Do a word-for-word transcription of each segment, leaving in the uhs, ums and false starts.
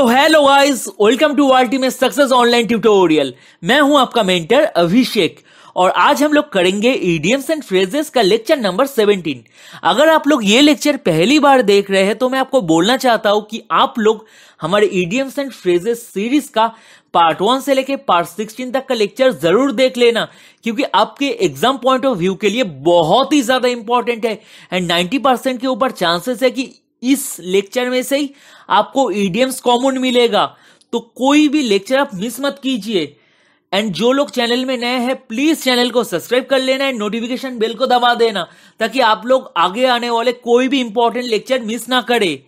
So hello guys, welcome to ultimate success online tutorial. मैं हूं आपका मेंटर अभिषेक और आज हम लोग करेंगे इडियम्स एंड फ्रेजेस का लेक्चर नंबर सत्रह। अगर आप लोग ये लेक्चर पहली बार देख रहे हैं तो मैं आपको बोलना चाहता हूं कि आप लोग हमारे इडियम्स एंड फ्रेजेस सीरीज का पार्ट वन से लेके पार्ट सोलह तक का लेक्चर जरूर देख लेना, क्योंकि आपके एग्जाम पॉइंट ऑफ व्यू के लिए बहुत ही ज्यादा इंपॉर्टेंट है। एंड नब्बे परसेंट के ऊपर चांसेस है कि इस लेक्चर में से ही आपको इडियम्स कॉमन मिलेगा, तो कोई भी लेक्चर आप मिस मत कीजिए। एंड जो लोग चैनल में नए हैं प्लीज चैनल को सब्सक्राइब कर लेना एंड नोटिफिकेशन बेल को दबा देना, ताकि आप लोग आगे आने वाले कोई भी इंपॉर्टेंट लेक्चर मिस ना करें।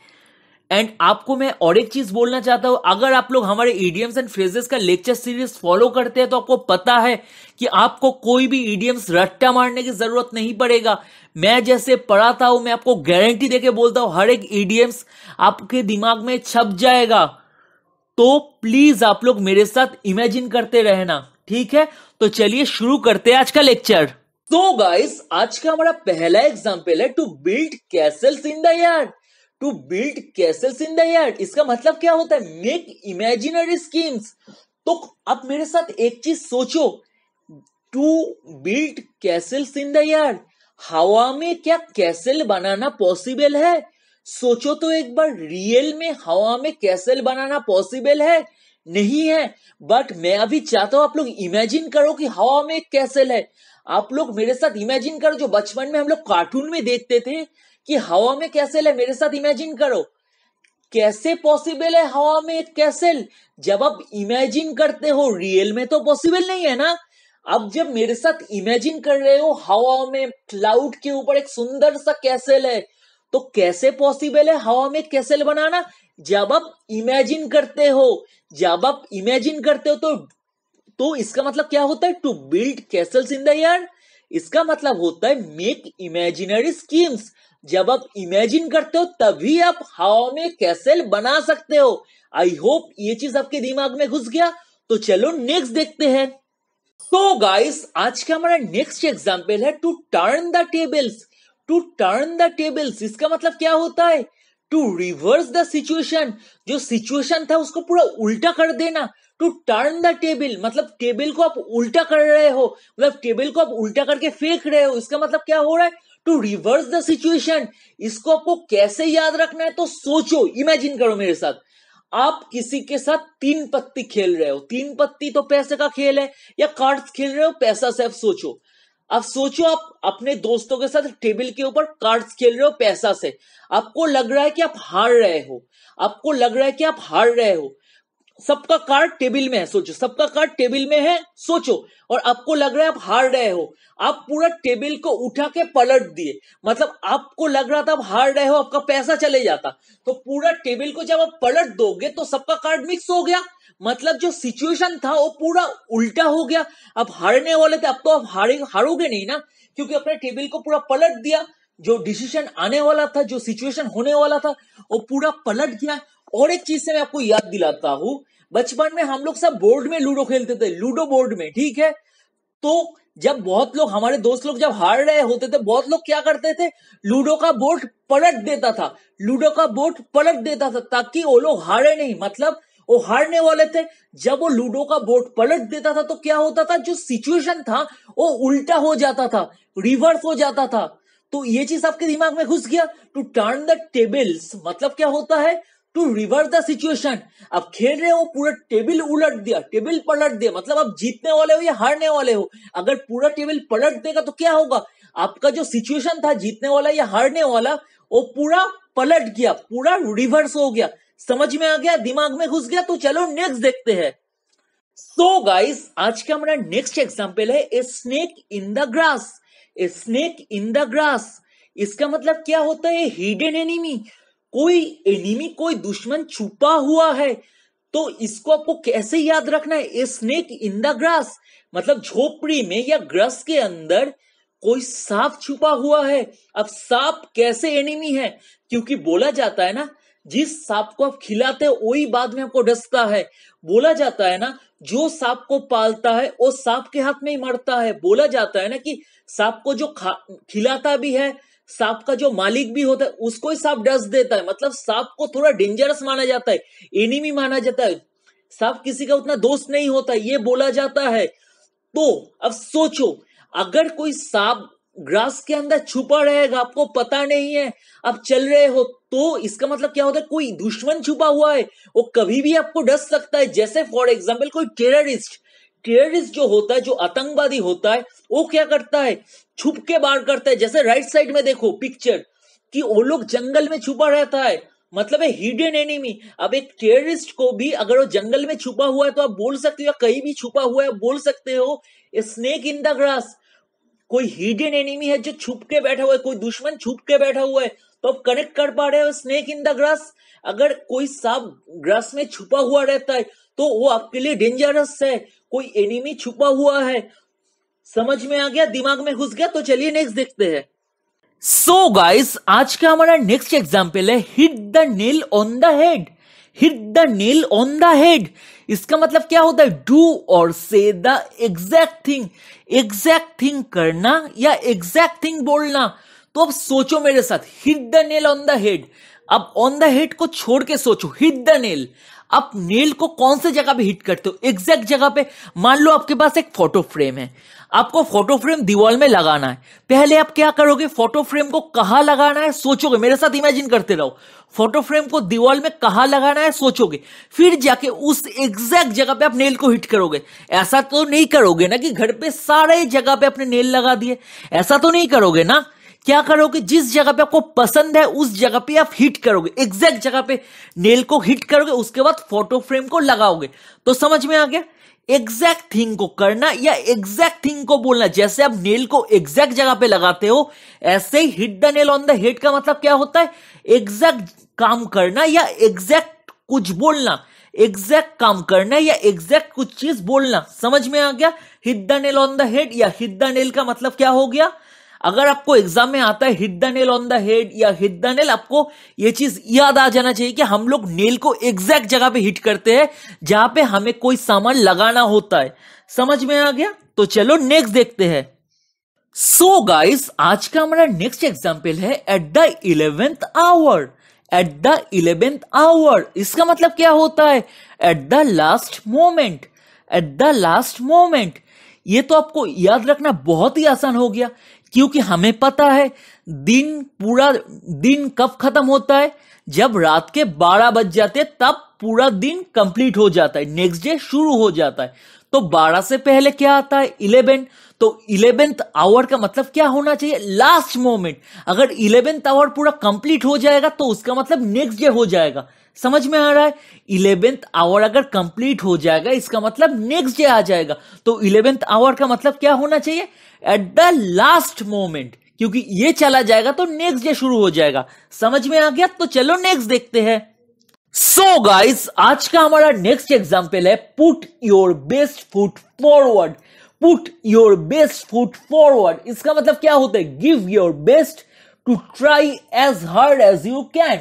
एंड आपको मैं और एक चीज बोलना चाहता हूं, अगर आप लोग हमारे इडियम्स एंड फ्रेजेस का लेक्चर सीरीज फॉलो करते हैं तो आपको पता है कि आपको कोई भी इडियम्स रट्टा मारने की जरूरत नहीं पड़ेगा। मैं जैसे पढ़ाता हूं, मैं आपको गारंटी देके बोलता हूं हर एक इडियम्स आपके दिमाग में छप जाएगा। तो प्लीज आप लोग मेरे साथ इमेजिन करते रहना, ठीक है? तो चलिए शुरू करते हैं आज का लेक्चर। तो गाइस, आज का हमारा पहला एग्जाम्पल है to build castles in the yard. To build castles in the yard, इसका मतलब क्या होता है? Make imaginary schemes. तो आप मेरे साथ एक चीज सोचो, to build castles in the yard, हवा में क्या कैसल बनाना पॉसिबल है? सोचो तो एक बार, रियल में हवा में कैसल बनाना पॉसिबल है? नहीं है। बट मैं अभी चाहता हूं आप लोग इमेजिन करो कि हवा में कैसल है। आप लोग मेरे साथ इमेजिन करो जो बचपन में हम लोग कार्टून में देखते थे कि हवा में कैसल है। मेरे साथ इमेजिन करो कैसे पॉसिबल है हवा में एक कैसल, जब आप इमेजिन करते हो रियल में तो पॉसिबल नहीं है ना। अब जब मेरे साथ इमेजिन कर रहे हो हवा में क्लाउड के ऊपर एक सुंदर सा कैसल है, तो कैसे पॉसिबल है हवा में कैसल बनाना? जब आप इमेजिन करते हो, जब आप इमेजिन करते हो तो तो इसका मतलब क्या होता है? To build castles in the air, इसका मतलब होता है मेक इमेजिनरी स्कीम्स। जब आप इमेजिन करते हो तभी आप हवा में कैसल बना सकते हो। आई होप ये चीज आपके दिमाग में घुस गया। तो चलो नेक्स्ट देखते हैं। तो गाइस, आज का हमारा नेक्स्ट एग्जांपल है to turn the tables. To turn the tables, इसका मतलब क्या होता है? टू रिवर्स द सिचुएशन, जो सिचुएशन था उसको पूरा उल्टा कर देना। टू टर्न द टेबल मतलब टेबल को आप उल्टा कर रहे हो, मतलब टेबल को आप उल्टा करके फेंक रहे हो। इसका मतलब क्या हो रहा है? To reverse the situation. इसको आपको कैसे याद रखना है तो सोचो, इमेजिन करो मेरे साथ। आप किसी के साथ तीन पत्ती खेल रहे हो, तीन पत्ती तो पैसे का खेल है, या कार्ड्स खेल रहे हो पैसा से। आप सोचो, आप सोचो आप अपने दोस्तों के साथ टेबल के ऊपर कार्ड्स खेल रहे हो पैसा से। आपको लग रहा है कि आप हार रहे हो, आपको लग रहा है कि आप हार रहे हो। सबका कार्ड टेबल में है, सोचो सबका कार्ड टेबल में है, सोचो, और आपको लग रहा है आप हार रहे हो। आप पूरा टेबल को उठा के पलट दिए, मतलब आपको लग रहा था आप हार रहे हो, आपका पैसा चले जाता। तो पूरा टेबल को जब आप पलट दोगे तो सबका कार्ड मिक्स हो गया, मतलब जो सिचुएशन था वो पूरा उल्टा हो गया। आप हारने वाले थे, अब तो आप हारे हारोगे नहीं ना, क्योंकि अपने टेबल को पूरा पलट दिया। जो डिसीजन आने वाला था, जो सिचुएशन होने वाला था, वो पूरा पलट गया। और एक चीज से मैं आपको याद दिलाता हूं, बचपन में हम लोग सब बोर्ड में लूडो खेलते थे, लूडो बोर्ड में, ठीक है? तो जब बहुत लोग, हमारे दोस्त लोग जब हार रहे होते थे, बहुत लोग क्या करते थे, लूडो का बोर्ड पलट देता था, लूडो का बोर्ड पलट देता था ताकि वो लोग हारे नहीं, मतलब वो हारने वाले थे। जब वो लूडो का बोर्ड पलट देता था तो क्या होता था, जो सिचुएशन था वो उल्टा हो जाता था, रिवर्स हो जाता था। तो ये चीज आपके दिमाग में घुस गया। टू टर्न द टेबल्स मतलब क्या होता है? To reverse the situation. आप खेल रहे हो, पूरा टेबल उलट दिया, टेबल पलट दिया, मतलब आप जीतने वाले हो या हारने वाले हो। अगर पूरा टेबल पलट देगा तो क्या होगा? आपका जो सिचुएशन था जीतने वाला या हारने वाला, वो पूरा पलट गया, पूरा रिवर्स हो गया। समझ में आ गया, दिमाग में घुस गया? तो चलो नेक्स्ट देखते हैं। सो गाइस, आज का हमारा नेक्स्ट एग्जाम्पल है a snake in the grass. A snake in the grass, इसका मतलब क्या होता है? हिडन एनिमी, कोई एनिमी, कोई दुश्मन छुपा हुआ है। तो इसको आपको कैसे याद रखना है? A snake in the grass मतलब झोपड़ी में या ग्रास के अंदर कोई सांप छुपा हुआ है। अब सांप कैसे एनिमी है? क्योंकि बोला जाता है ना, जिस सांप को आप खिलाते हो वही बाद में आपको डसता है। बोला जाता है ना, जो सांप को पालता है वो सांप के हाथ में ही मरता है। बोला जाता है ना कि सांप को जो खिलाता भी है, सांप का जो मालिक भी होता है उसको ही सांप डस देता है, मतलब सांप को थोड़ा डेंजरस माना जाता है, एनिमी माना जाता है, सांप किसी का उतना दोस्त नहीं होता ये बोला जाता है। तो अब सोचो अगर कोई सांप ग्रास के अंदर छुपा रहेगा, आपको पता नहीं है, आप चल रहे हो, तो इसका मतलब क्या होता है कोई दुश्मन छुपा हुआ है, वो कभी भी आपको डस सकता है। जैसे फॉर एग्जाम्पल कोई टेररिस्ट टेररिस्ट जो होता है, जो आतंकवादी होता है, वो क्या करता है छुप के बाहर करता है। जैसे राइट साइड में देखो पिक्चर कि वो लोग जंगल में छुपा रहता है, मतलब है हिडन एनिमी। अब एक टेररिस्ट को भी अगर वो जंगल में छुपा हुआ है तो आप बोल सकते हो, या कहीं भी छुपा हुआ है बोल सकते हो स्नेक इन द ग्रास, कोई हिडन एनिमी है जो छुप के बैठा हुआ है, कोई दुश्मन छुप के बैठा हुआ है। तो आप कनेक्ट कर पा रहे हो स्नेक इन द ग्रास, अगर कोई सांप ग्रास में छुपा हुआ रहता है तो वो आपके लिए डेंजरस है, कोई एनिमी छुपा हुआ है। समझ में आ गया, दिमाग में घुस गया? तो चलिए नेक्स्ट देखते हैं। सो so गाइस, आज का हमारा नेक्स्ट एग्जाम्पल है hit the nail on the head. Hit the nail on the head, इसका मतलब क्या होता है? डू और say the exact thing, exact thing करना या एग्जैक्ट थिंग बोलना। तो अब सोचो मेरे साथ, hit the nail on the head. अब ऑन द हेड को छोड़ के सोचो, हिट द नेल, आप नेल को कौन से जगह पे हिट करते हो? एग्जैक्ट जगह पे। मान लो आपके पास एक फोटो फ्रेम है, आपको फोटो फ्रेम दीवार में लगाना है। पहले आप क्या करोगे, फोटो फ्रेम को कहाँ लगाना है सोचोगे, मेरे साथ इमेजिन करते रहो, फोटो फ्रेम को दीवार में कहाँ लगाना है सोचोगे, फिर जाके उस एग्जैक्ट जगह पे आप नेल को हिट करोगे। ऐसा तो नहीं करोगे ना कि घर पे सारे जगह पे अपने नेल लगा दिए, ऐसा तो नहीं करोगे ना। क्या करोगे, जिस जगह पे आपको पसंद है उस जगह पे आप हिट करोगे, एग्जैक्ट जगह पे नेल को हिट करोगे, उसके बाद फोटो फ्रेम को लगाओगे। तो समझ में आ गया, एग्जैक्ट थिंग को करना या एग्जैक्ट थिंग को बोलना। जैसे आप नेल को एग्जैक्ट जगह पे लगाते हो, ऐसे ही hit the nail on the head का मतलब क्या होता है? एग्जैक्ट काम करना या एग्जैक्ट कुछ बोलना, एग्जैक्ट काम करना या एग्जैक्ट कुछ चीज बोलना। समझ में आ गया, hit the nail on the head या हिट द नेल का मतलब क्या हो गया। अगर आपको एग्जाम में आता है hit the nail on the head या हिट द नेल, आपको ये चीज याद आ जाना चाहिए कि हम लोग नेल को एग्जैक्ट जगह पे हिट करते हैं जहां पे हमें कोई सामान लगाना होता है। समझ में आ गया, तो चलो नेक्स्ट देखते हैं। सो so गाइस, आज का हमारा नेक्स्ट एग्जाम्पल है at the eleventh hour. At the eleventh hour, इसका मतलब क्या होता है? At the last moment. At the last moment, ये तो आपको याद रखना बहुत ही आसान हो गया, क्योंकि हमें पता है दिन, पूरा दिन कब खत्म होता है? जब रात के बारह बज जाते हैं तब पूरा दिन कंप्लीट हो जाता है, नेक्स्ट डे शुरू हो जाता है। तो बारह से पहले क्या आता है? इलेवन। तो इलेवेंथ आवर का मतलब क्या होना चाहिए? Last moment. अगर इलेवेंथ आवर पूरा कंप्लीट हो जाएगा तो उसका मतलब नेक्स्ट डे हो जाएगा। समझ में आ रहा है, इलेवेंथ आवर अगर कंप्लीट हो जाएगा इसका मतलब नेक्स्ट डे आ जाएगा। तो इलेवेंथ आवर का मतलब क्या होना चाहिए? एट द लास्ट मोमेंट, क्योंकि ये चला जाएगा तो नेक्स्ट डे शुरू हो जाएगा। समझ में आ गया, तो चलो नेक्स्ट देखते हैं। सो so गाइस, आज का हमारा नेक्स्ट एग्जाम्पल है put your best foot forward. Put your best foot forward, इसका मतलब क्या होता है? Give your best to try as hard as you can.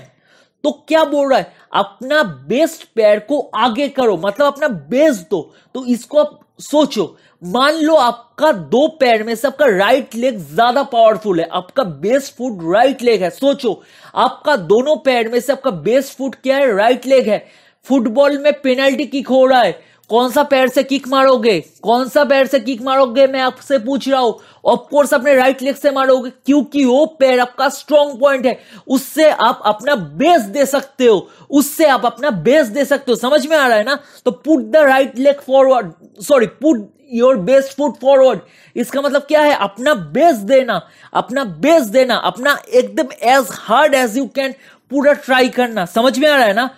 तो क्या बोल रहा है? अपना बेस्ट पैर को आगे करो, मतलब अपना बेस्ट दो। तो इसको आप सोचो, मान लो आपका दो पैर में से आपका राइट लेग ज्यादा पावरफुल है, आपका बेस्ट फुट राइट लेग है। सोचो आपका दोनों पैर में से आपका बेस्ट फुट क्या है? राइट लेग है। फुटबॉल में पेनल्टी किक हो रहा है, कौन सा पैर से किक मारोगे? कौन सा पैर से किक मारोगे मैं आपसे पूछ रहा हूं? ऑफ कोर्स अपने राइट लेग से मारोगे, क्योंकि वो पैर आपका स्ट्रॉन्ग पॉइंट है, उससे आप अपना बेस दे सकते हो, उससे आप अपना बेस दे सकते हो। समझ में आ रहा है ना? तो put the right leg forward, sorry put your best foot forward, इसका मतलब क्या है? अपना बेस देना, अपना बेस देना, अपना एकदम as hard as you can पूरा ट्राई करना। समझ में आ रहा है ना?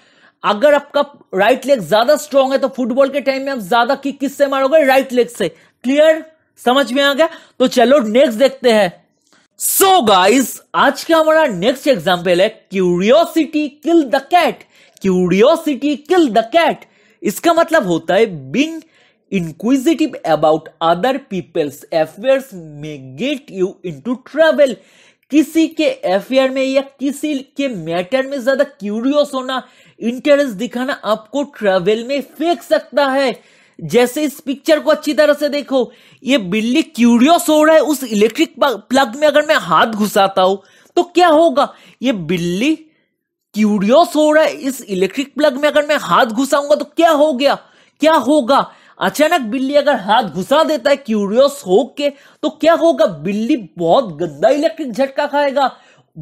अगर आपका राइट लेग ज्यादा स्ट्रांग है तो फुटबॉल के टाइम में आप ज्यादा किक किससे मारोगे? राइट लेग से। क्लियर? समझ में आ गया, तो चलो नेक्स्ट देखते हैं। सो गाइस, आज का हमारा नेक्स्ट एग्जाम्पल है curiosity kill the cat. Curiosity kill the cat, इसका मतलब होता है being inquisitive about other peoples affairs may get you into trouble. किसी के अफेयर में या किसी के मैटर में ज्यादा क्यूरियस होना, इंटरेस्ट दिखाना आपको ट्रैवल में फेंक सकता है। जैसे इस पिक्चर को अच्छी तरह से देखो, ये बिल्ली क्यूरियस हो रहा है उस इलेक्ट्रिक प्लग में अगर मैं हाथ घुसाता हूं तो क्या होगा। ये बिल्ली क्यूरियस हो रहा है इस इलेक्ट्रिक प्लग में अगर मैं हाथ घुसाऊंगा तो क्या हो गया, क्या होगा। अचानक बिल्ली अगर हाथ घुसा देता है क्यूरियस होके तो क्या होगा, बिल्ली बहुत गंदा इलेक्ट्रिक झटका खाएगा,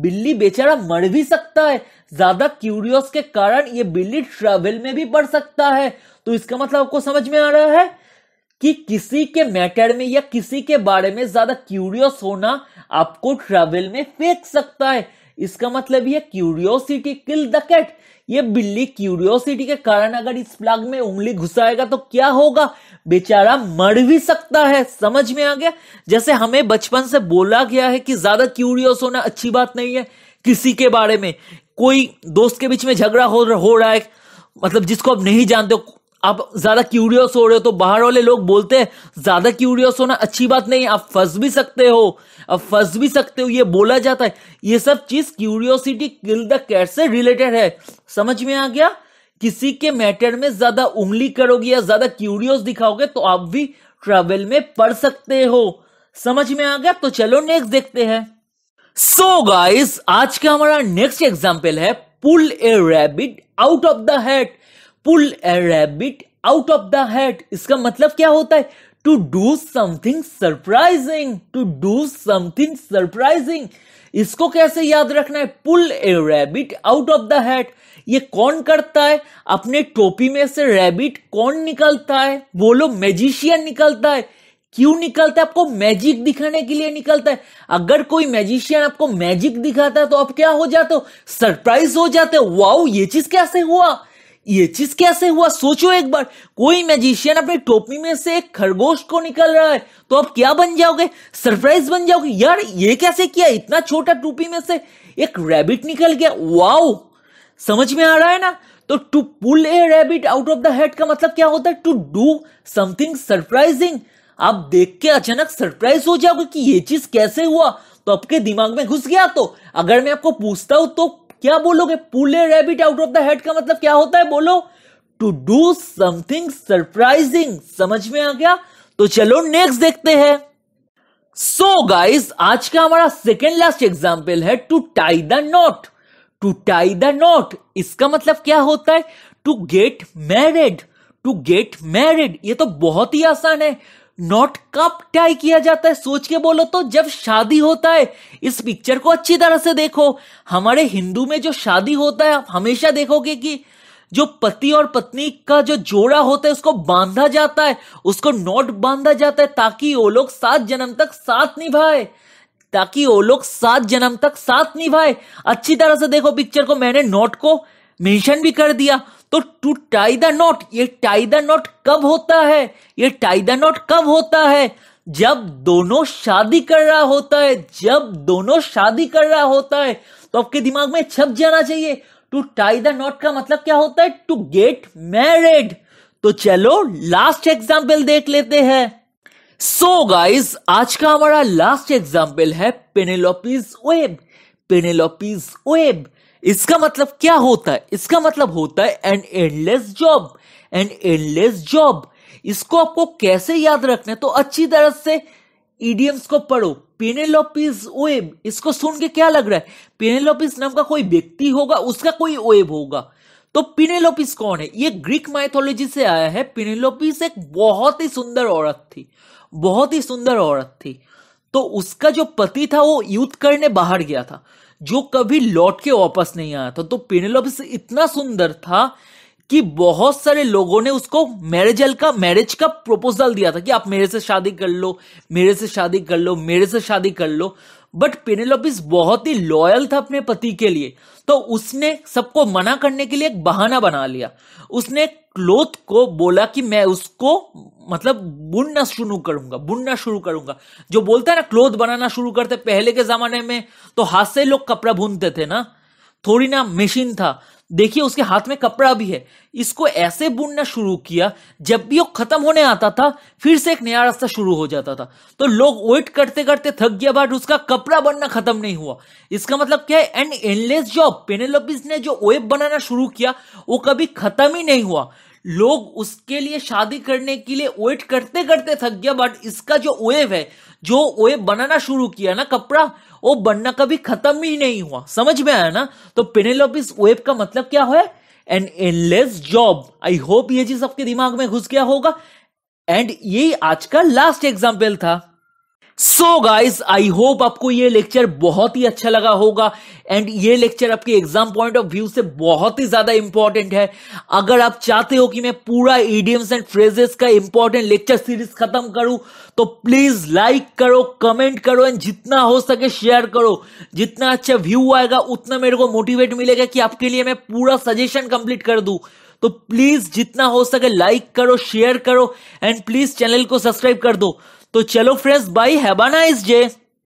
बिल्ली बेचारा मर भी सकता है। ज्यादा क्यूरियस के कारण ये बिल्ली ट्रैवल में भी पड़ सकता है। तो इसका मतलब आपको समझ में आ रहा है कि किसी के मैटर में या किसी के बारे में ज्यादा क्यूरियस होना आपको ट्रैवल में फेंक सकता है। इसका मतलब ये क्यूरियोसिटी किल द कैट। ये बिल्ली क्यूरियोसिटी के कारण अगर इस प्लग में उंगली घुसाएगा तो क्या होगा, बेचारा मर भी सकता है। समझ में आ गया। जैसे हमें बचपन से बोला गया है कि ज्यादा क्यूरियस होना अच्छी बात नहीं है। किसी के बारे में, कोई दोस्त के बीच में झगड़ा हो, हो रहा है, मतलब जिसको आप नहीं जानते हो, आप ज्यादा क्यूरियस हो रहे हो, तो बाहर वाले लोग बोलते हैं ज्यादा क्यूरियस होना अच्छी बात नहीं है, आप फंस भी सकते हो, आप फंस भी सकते हो, ये बोला जाता है। ये सब चीज क्यूरियोसिटी किल द कैट से रिलेटेड है। समझ में आ गया। किसी के मैटर में ज्यादा उंगली करोगे या ज्यादा क्यूरियस दिखाओगे तो आप भी ट्रबल में पड़ सकते हो। समझ में आ गया। तो चलो नेक्स्ट देखते हैं। सो गाइस, आज का हमारा नेक्स्ट एग्जाम्पल है pull a rabbit out of the hat. Pull a rabbit out of the hat, इसका मतलब क्या होता है, to do something surprising. To do something surprising, इसको कैसे याद रखना है, pull a rabbit out of the hat. ये कौन करता है, अपने टोपी में से रैबिट कौन निकलता है, बोलो मैजिशियन निकलता है। क्यों निकलता है, आपको मैजिक दिखाने के लिए निकलता है। अगर कोई मैजिशियन आपको मैजिक दिखाता है तो आप क्या हो जाते हो, सरप्राइज हो जाते हो। वाओ, ये चीज कैसे हुआ, ये चीज कैसे हुआ। सोचो एक बार, कोई मैजिशियन अपने टोपी में से एक खरगोश को निकल रहा है तो आप क्या बन जाओगे, सरप्राइज बन जाओगे। यार ये कैसे किया, इतना छोटा टोपी में से एक रैबिट निकल गया, वाओ। समझ में आ रहा है ना। तो to pull a rabbit out of the hat का मतलब क्या होता है, टू डू समथिंग सरप्राइजिंग। आप देख के अचानक सरप्राइज हो जाओगे कि ये चीज कैसे हुआ, तो आपके दिमाग में घुस गया। तो अगर मैं आपको पूछता हूं तो क्या बोलोगे, pull a rabbit out of the head का मतलब क्या होता है, बोलो टू डू समथिंग सरप्राइजिंग। समझ में आ गया। तो चलो नेक्स्ट देखते हैं। सो so गाइस, आज का हमारा सेकेंड लास्ट एग्जाम्पल है to tie the knot. To tie the knot, इसका मतलब क्या होता है, to get married. To get married, ये तो बहुत ही आसान है। नॉट कब टाई किया जाता है, सोच के बोलो तो जब शादी होता है। इस पिक्चर को अच्छी तरह से देखो। हमारे हिंदू में जो शादी होता है, आप हमेशा देखोगे कि जो पति और पत्नी का जो जोड़ा होता है उसको बांधा जाता है, उसको नॉट बांधा जाता है, ताकि वो लोग सात जन्म तक साथ निभाए, ताकि वो लोग सात जन्म तक साथ निभाए। अच्छी तरह से देखो पिक्चर को, मैंने नॉट को मेंशन भी कर दिया। तो टू टाई द नॉट, ये टाई द नॉट कब होता है, ये टाई द नॉट कब होता है, जब दोनों शादी कर रहा होता है। जब दोनों शादी कर रहा होता है तो आपके दिमाग में छप जाना चाहिए। टू टाई द नॉट का मतलब क्या होता है, टू गेट मैरिड। तो चलो लास्ट एग्जाम्पल देख लेते हैं। सो गाइस, आज का हमारा लास्ट एग्जाम्पल है पेनेलोपीज वेब। पेनेलोपीज वेब, इसका मतलब क्या होता है, इसका मतलब होता है an endless job. An endless job, इसको आपको कैसे याद रखना है, तो अच्छी तरह से इडियम्स को पढ़ो। पेनेलोपीज वेब, इसको सुन के क्या लग रहा है, पेनेलोपीज नाम का कोई व्यक्ति होगा, उसका कोई वेब होगा। तो पेनेलोपीज कौन है, ये ग्रीक माइथोलॉजी से आया है। पेनेलोपीज एक बहुत ही सुंदर औरत थी, बहुत ही सुंदर औरत थी। तो उसका जो पति था वो युद्ध करने बाहर गया था, जो कभी लौट के वापस नहीं आया था। तो पेनेलोपीज इतना सुंदर था कि बहुत सारे लोगों ने उसको मैरिजल का मैरिज का प्रपोजल दिया था कि आप मेरे से शादी कर लो, मेरे से शादी कर लो, मेरे से शादी कर लो। बट पेनेलोपीज बहुत ही लॉयल था अपने पति के लिए, तो उसने सबको मना करने के लिए एक बहाना बना लिया। उसने क्लोथ को बोला कि मैं उसको मतलब बुनना शुरू करूंगा, बुनना शुरू करूंगा। जो बोलता है ना क्लोथ बनाना शुरू करते, पहले के जमाने में तो हाथ से लोग कपड़ा बुनते थे ना, थोड़ी ना मशीन था। देखिए उसके हाथ में कपड़ा भी है, इसको ऐसे बुनना शुरू किया। जब भी वो खत्म होने आता था फिर से एक नया रास्ता शुरू हो जाता था। तो लोग वेट करते करते थक गया, बट उसका कपड़ा बनना खत्म नहीं हुआ। इसका मतलब क्या है, एन एंडलेस जॉब। पेनेलोपीज ने जो वेब बनाना शुरू किया वो कभी खत्म ही नहीं हुआ। लोग उसके लिए शादी करने के लिए वेट करते करते थक गया, बट इसका जो वेव है, जो वेव बनाना शुरू किया ना कपड़ा, वो बनना कभी खत्म ही नहीं हुआ। समझ में आया ना? तो पेनेलोपीस वेव का मतलब क्या है? An endless job. I hope ये चीज आपके दिमाग में घुस गया होगा। एंड यही आज का लास्ट एग्जाम्पल था। सो गाइज, आई होप आपको ये लेक्चर बहुत ही अच्छा लगा होगा एंड ये लेक्चर आपके एग्जाम पॉइंट ऑफ व्यू से बहुत ही ज्यादा इंपॉर्टेंट है। अगर आप चाहते हो कि मैं पूरा इडियम्स एंड फ्रेजेस का इंपॉर्टेंट लेक्चर सीरीज खत्म करूं तो प्लीज लाइक करो, कमेंट करो एंड जितना हो सके शेयर करो। जितना अच्छा व्यू आएगा उतना मेरे को मोटिवेट मिलेगा कि आपके लिए मैं पूरा सजेशन कंप्लीट कर दूं। तो प्लीज जितना हो सके लाइक करो, शेयर करो एंड प्लीज चैनल को सब्सक्राइब कर दो। तो चलो friends, bye, have a nice day.